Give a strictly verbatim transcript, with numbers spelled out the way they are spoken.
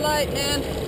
headlight and